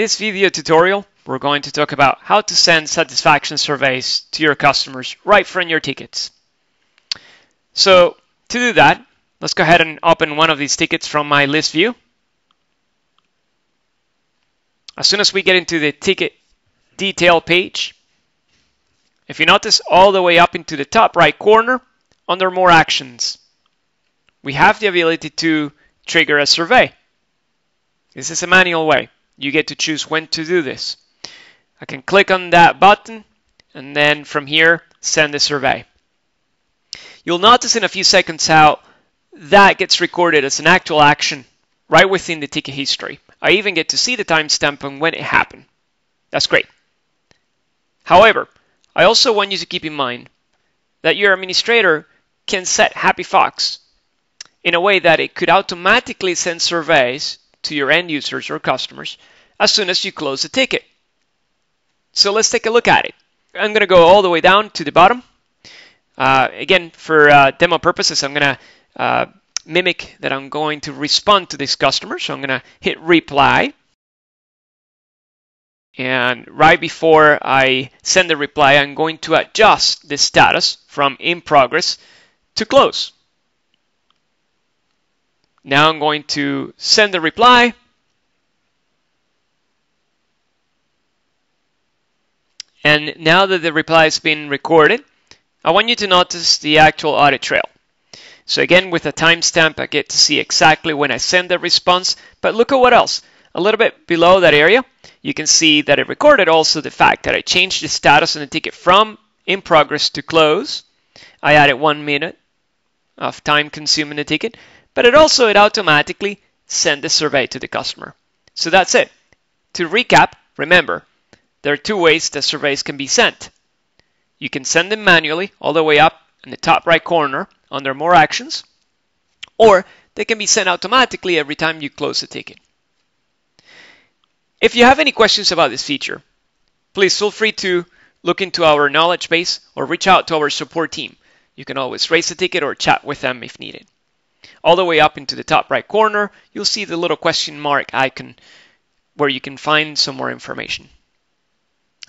this video tutorial, we're going to talk about how to send satisfaction surveys to your customers right from your tickets. So to do that, let's go ahead and open one of these tickets from my list view. As soon as we get into the ticket detail page, if you notice all the way up into the top right corner, under More Actions, we have the ability to trigger a survey. This is a manual way. You get to choose when to do this. I can click on that button and then from here, send a survey. You'll notice in a few seconds how that gets recorded as an actual action right within the ticket history. I even get to see the timestamp on when it happened. That's great. However, I also want you to keep in mind that your administrator can set Happy Fox in a way that it could automatically send surveys to your end users or customers as soon as you close the ticket. So let's take a look at it. I'm going to go all the way down to the bottom. Again, for demo purposes, I'm going to mimic that I'm going to respond to this customer. So I'm going to hit reply. And right before I send the reply, I'm going to adjust the status from in progress to close. Now I'm going to send the reply. And now that the reply has been recorded, I want you to notice the actual audit trail. So again, with a timestamp, I get to see exactly when I send the response. But look at what else. A little bit below that area, you can see that it recorded also the fact that I changed the status on the ticket from in progress to close. I added 1 minute of time consuming the ticket. But it automatically sent the survey to the customer. So that's it. To recap, remember, there are two ways that surveys can be sent. You can send them manually all the way up in the top right corner under More Actions, or they can be sent automatically every time you close a ticket. If you have any questions about this feature, please feel free to look into our knowledge base or reach out to our support team. You can always raise a ticket or chat with them if needed. All the way up into the top right corner, you'll see the little question mark icon where you can find some more information.